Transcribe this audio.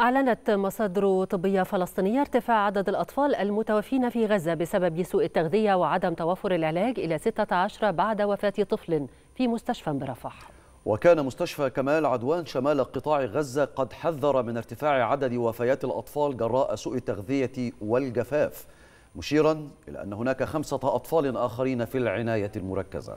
أعلنت مصادر طبية فلسطينية ارتفاع عدد الأطفال المتوفين في غزة بسبب سوء التغذية وعدم توفر العلاج إلى 16 بعد وفاة طفل في مستشفى برفح. وكان مستشفى كمال عدوان شمال قطاع غزة قد حذر من ارتفاع عدد وفيات الأطفال جراء سوء التغذية والجفاف، مشيرا إلى أن هناك 5 أطفال آخرين في العناية المركزة.